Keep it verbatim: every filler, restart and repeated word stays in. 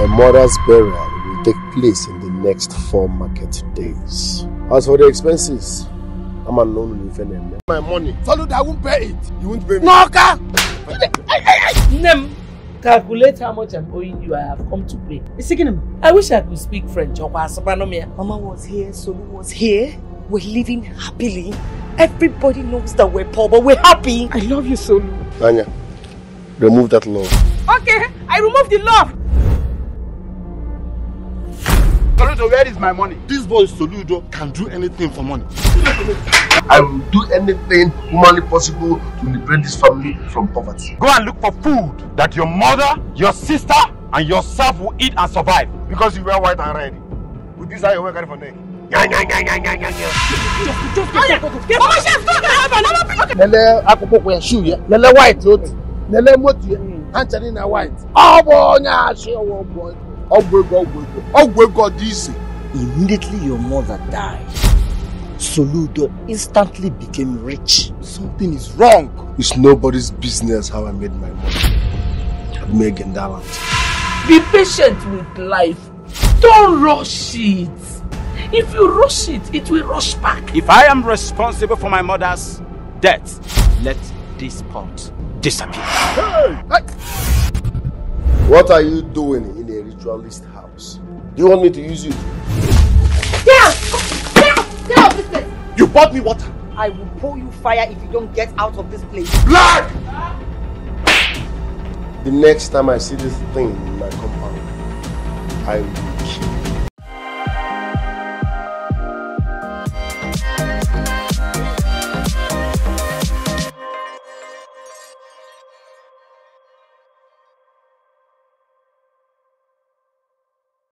my mother's burial will take place in the next four market days. As for the expenses, I'm alone with them. My money. Soludo, I won't pay it. You won't pay me. No, okay. Nem, calculate how much I'm owing you. I have come to pay. I wish I could speak French. Mama was here, Soludo was here. We're living happily. Everybody knows that we're poor, but we're happy. I love you, Soludo. Anya, remove that love. Okay, I remove the love. Soludo, where is my money? This boy Soludo can do anything for money. I will do anything humanly possible to liberate this family from poverty. Go and look for food that your mother, your sister, and yourself will eat and survive. Because you wear white and red. With this eye, you wear carry for neck. Immediately your mother died. Soludo instantly became rich. Something is wrong. It's nobody's business how I made my money. I've made Gendaland. Be patient with life. Don't rush it. If you rush it, it will rush back. If I am responsible for my mother's death, let this pot disappear. Hey! What are you doing in a ritualist house? Do you want me to use you? Yeah! Yeah! Get out of this place! You bought me water! I will pour you fire if you don't get out of this place. Blood! The next time I see this thing in my compound, I will kill you.